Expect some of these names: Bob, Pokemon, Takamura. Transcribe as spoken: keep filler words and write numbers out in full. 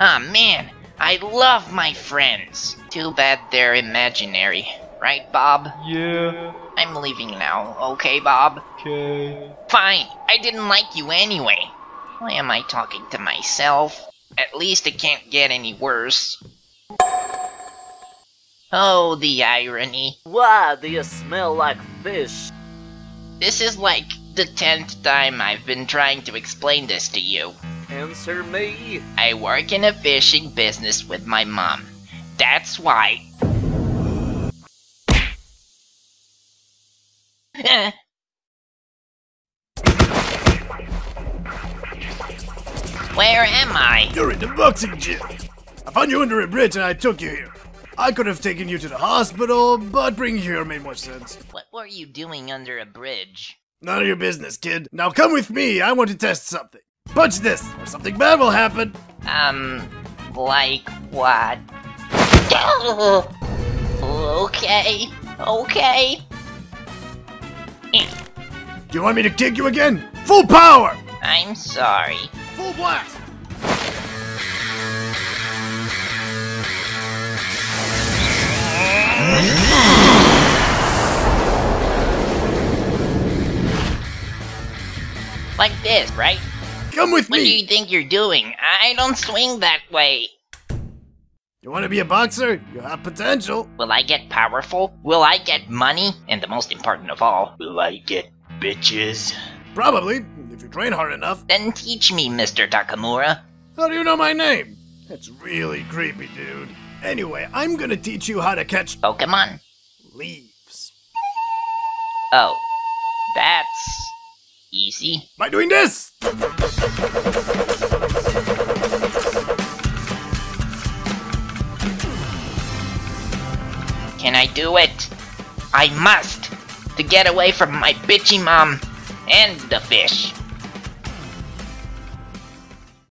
Ah, man, I love my friends. Too bad they're imaginary. Right, Bob? Yeah. I'm leaving now, okay, Bob? Okay. Fine, I didn't like you anyway. Why am I talking to myself? At least it can't get any worse. Oh, the irony. Why do you smell like fish? This is like the tenth time I've been trying to explain this to you. Answer me. I work in a fishing business with my mom. That's why. Where am I? You're in the boxing gym. I found you under a bridge and I took you here. I could have taken you to the hospital, but bringing you here made more sense. What were you doing under a bridge? None of your business, kid. Now come with me, I want to test something. Punch this, or something bad will happen. Um, like what? Okay, okay. Do you want me to kick you again? Full power! I'm sorry. Full blast! Like this, right? Come with me! What do you think you're doing? I don't swing that way. You want to be a boxer? You have potential. Will I get powerful? Will I get money? And the most important of all, will I get bitches? Probably, if you train hard enough. Then teach me, Mister Takamura. How do you know my name? That's really creepy, dude. Anyway, I'm gonna teach you how to catch Pokemon leaves. Oh, that's easy. By doing this! Can I do it? I must! To get away from my bitchy mom and the fish.